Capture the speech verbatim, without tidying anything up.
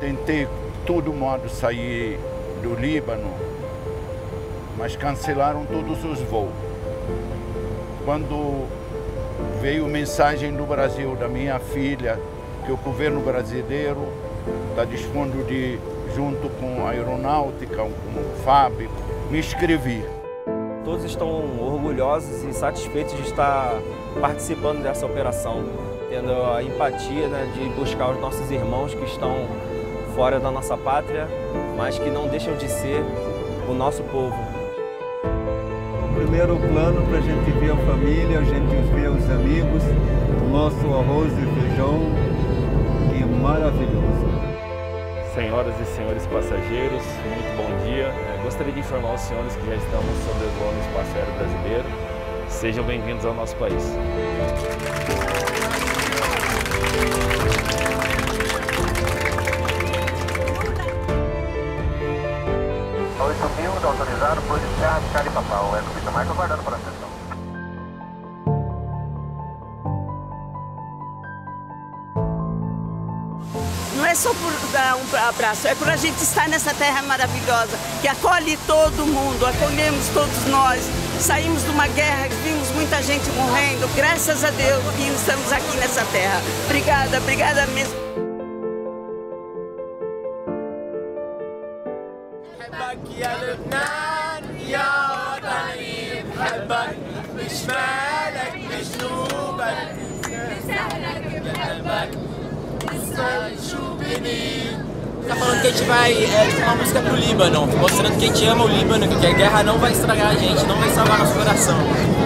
Tentei todo modo sair do Líbano, mas cancelaram todos os voos. Quando veio mensagem do Brasil, da minha filha, que o governo brasileiro está dispondo de, junto com a aeronáutica, com o F A B, me inscrevi. Todos estão orgulhosos e satisfeitos de estar participando dessa operação, tendo a empatia, né, de buscar os nossos irmãos que estão fora da nossa pátria, mas que não deixam de ser o nosso povo. O primeiro plano para a gente ver a família, a gente ver os amigos, o nosso arroz e feijão, que é maravilhoso. Senhoras e senhores passageiros, muito bom dia. Gostaria de informar os senhores que já estamos sob o voo no espaço aéreo brasileiro. Sejam bem-vindos ao nosso país. oito mil autorizado por descarga de Caripapau. É subida mais aguardando para a sessão. Não é só por dar um abraço, é por a gente estar nessa terra maravilhosa, que acolhe todo mundo, acolhemos todos nós. Saímos de uma guerra, vimos muita gente morrendo, graças a Deus que estamos aqui nessa terra. Obrigada, obrigada mesmo. Tá falando que a gente vai é, fazer uma música pro Líbano, mostrando que a gente ama o Líbano, que a guerra não vai estragar a gente, não vai salvar nosso coração.